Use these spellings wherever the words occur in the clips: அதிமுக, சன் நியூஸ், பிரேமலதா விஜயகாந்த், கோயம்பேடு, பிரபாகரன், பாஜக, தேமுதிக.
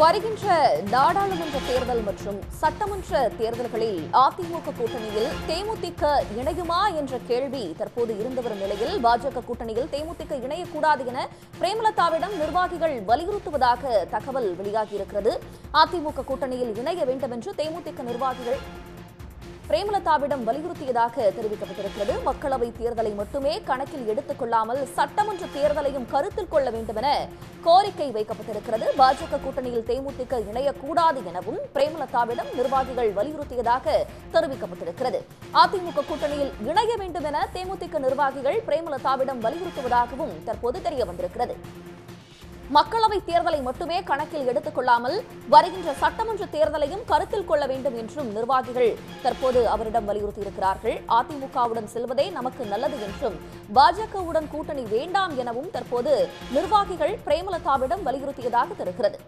வருகின்ற நாடாளுமன்ற தேர்தல் மற்றும் சட்டமன்ற தேர்தல்களில் அதிமுக கூட்டணியில் தேமுதிக இணையுமா என்ற கேள்வி தற்போது இருந்து வரும் நிலையில், பாஜக கூட்டணியில் தேமுதிக இணையக்கூடாது என பிரேமலதாவிடம் நிர்வாகிகள் வலியுறுத்துவதாக தகவல் வெளியாகியிருக்கிறது. அதிமுக கூட்டணியில் இணைய வேண்டும் என்று தேமுதிக நிர்வாகிகள் பிரேமலதாவிடம் வலியுறுத்தியதாக தெரிவிக்கப்பட்டிருக்கிறது. மக்களவை தேர்தலை மட்டுமே கணக்கில் எடுத்துக் கொள்ளாமல் சட்டமன்ற தேர்தலையும் கருத்தில் கொள்ள வேண்டும் என கோரிக்கை வைக்கப்பட்டிருக்கிறது. பாஜக கூட்டணியில் தேமுதிக இணையக்கூடாது எனவும் பிரேமலதாவிடம் நிர்வாகிகள் வலியுறுத்தியதாக தெரிவிக்கப்பட்டிருக்கிறது. அதிமுக கூட்டணியில் இணைய வேண்டும் என தேமுதிக நிர்வாகிகள் பிரேமலதாவிடம் வலியுறுத்துவதாகவும் தற்போது தெரியவந்திருக்கிறது. மக்களவை தேர்தலை மட்டுமே கணக்கில் எடுத்துக் கொள்ளாமல் வருகின்ற சட்டமன்ற தேர்தலையும் கருத்தில் கொள்ள வேண்டும் என்றும் நிர்வாகிகள் தற்போது அவரிடம் வலியுறுத்தியிருக்கிறார்கள். அதிமுகவுடன் செல்வதே நமக்கு நல்லது என்றும் பாஜகவுடன் கூட்டணி வேண்டாம் எனவும் தற்போது நிர்வாகிகள் பிரேமலதாவிடம் வலியுறுத்தியதாக தெரிகிறது.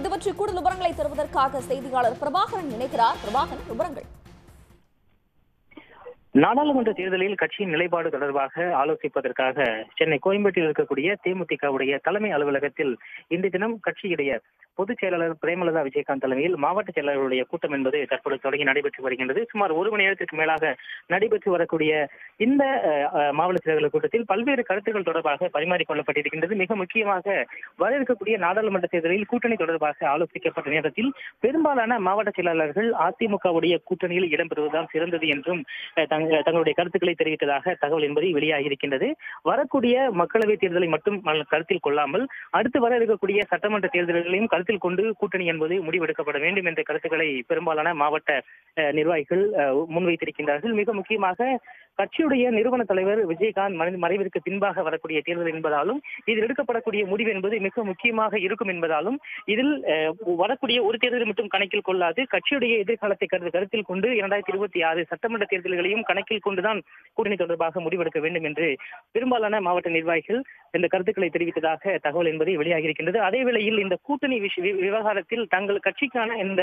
இது பற்றி கூடுதல் விவரங்களை தருவதற்காக செய்தியாளர் பிரபாகரன் இணைகிறார். பிரபாகரன், விவரங்கள். நாடாளுமன்ற தேர்தலில் கட்சியின் நிலைப்பாடு தொடர்பாக ஆலோசிப்பதற்காக சென்னை கோயம்பேட்டில் இருக்கக்கூடிய தேமுதிகவுடைய தலைமை அலுவலகத்தில் இன்றைய தினம் கட்சியுடைய பொதுச் செயலாளர் பிரேமலதா விஜயகாந்த் தலைமையில் மாவட்ட செயலாளர்களுடைய கூட்டம் என்பது தற்போது தொடங்கி நடைபெற்று வருகின்றது. சுமார் ஒரு மணி நேரத்திற்கு மேலாக நடைபெற்று வரக்கூடிய இந்த மாவட்ட செயலாளர்கள் கூட்டத்தில் பல்வேறு கருத்துக்கள் தொடர்பாக பரிமாறிக்கொள்ளப்பட்டிருக்கின்றது. மிக முக்கியமாக வர இருக்கக்கூடிய நாடாளுமன்ற தேர்தலில் கூட்டணி தொடர்பாக ஆலோசிக்கப்பட்ட நேரத்தில் பெரும்பாலான மாவட்ட செயலாளர்கள் அதிமுகவுடைய கூட்டணியில் இடம்பெறுவதுதான் சிறந்தது என்றும் தங்களுடைய கருத்துக்களை தெரிவித்ததாக தகவல் என்பது வெளியாகி இருக்கின்றது. வரக்கூடிய மக்களவைத் தேர்தலை மட்டும் கருத்தில் கொள்ளாமல் அடுத்து வர இருக்கக்கூடிய சட்டமன்ற தேர்தல்களையும் கருத்தில் கொண்டு கூட்டணி என்பது முடிவெடுக்கப்பட வேண்டும் என்ற கருத்துக்களை பெரும்பாலான மாவட்ட நிர்வாகிகள் முன்வைத்திருக்கின்றார்கள். மிக முக்கியமாக கட்சியுடைய நிறுவன தலைவர் விஜயகாந்த் மறைவிற்கு பின்பாக வரக்கூடிய தேர்தல் என்பதாலும் இதில் எடுக்கப்படக்கூடிய முடிவு என்பது மிக முக்கியமாக இருக்கும் என்பதாலும் இதில் வரக்கூடிய ஒரு தேர்தலை மட்டும் கணக்கில் கொள்ளாது கட்சியுடைய எதிர்காலத்தை கருத்தில் கொண்டு 2026 சட்டமன்ற தேர்தல்களையும் கணக்கில் கொண்டுதான் கூட்டணி தொடர்பாக முடிவெடுக்க வேண்டும் என்று பெரும்பாலான மாவட்ட நிர்வாகிகள் இந்த கருத்துக்களை தெரிவித்ததாக தகவல் என்பது வெளியாகி இருக்கின்றது. அதேவேளையில் இந்த கூட்டணி விவகாரத்தில் தங்கள் கட்சிக்கான இந்த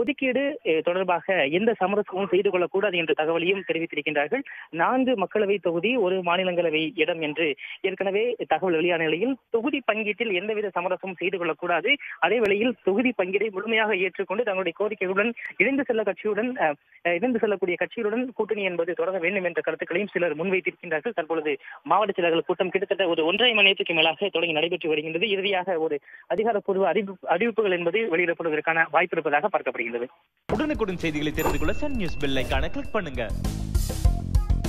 ஒதுக்கீடு தொடர்பாக எந்த சமரசமும் செய்து கொள்ளக்கூடாது என்ற தகவலையும் தெரிவித்திருக்கின்றார்கள். 4 மக்களவை தொகுதி, 1 மாநிலங்களவை இடம் என்று ஏற்கனவே தகவல் வெளியான நிலையில் தொகுதி பங்கீட்டில் எந்தவித சமரசமும் செய்து கொள்ளக்கூடாது, அதேவேளையில் தொகுதி பங்கீடை முழுமையாக ஏற்றுக்கொண்டு தங்களுடைய கோரிக்கைகளுடன் இணைந்து செல்லக்கூடிய கட்சிகளுடன் கூட்டணி என்பது தொடர வேண்டும் என்ற கருத்துக்களையும் சிலர் முன்வைத்திருக்கின்றார்கள். தற்பொழுது மாவட்ட செயலாளர்கள் கூட்டம் கிட்டத்தட்ட ஒரு 1.5 மணி நேரத்துக்கு மேலாக தொடங்கி நடைபெற்று வருகின்றது. இறுதியாக ஒரு அதிகாரப்பூர்வ அறிவிப்புகள் என்பது வெளியிடப்படுவதற்கான வாய்ப்பு இருப்பதாக பார்க்கப்படுகின்றது. உடனுக்குடன் செய்திகளை தெரிந்து கொள்ள சன் நியூஸ் பெல் ஐகானை கிளிக் பண்ணுங்க.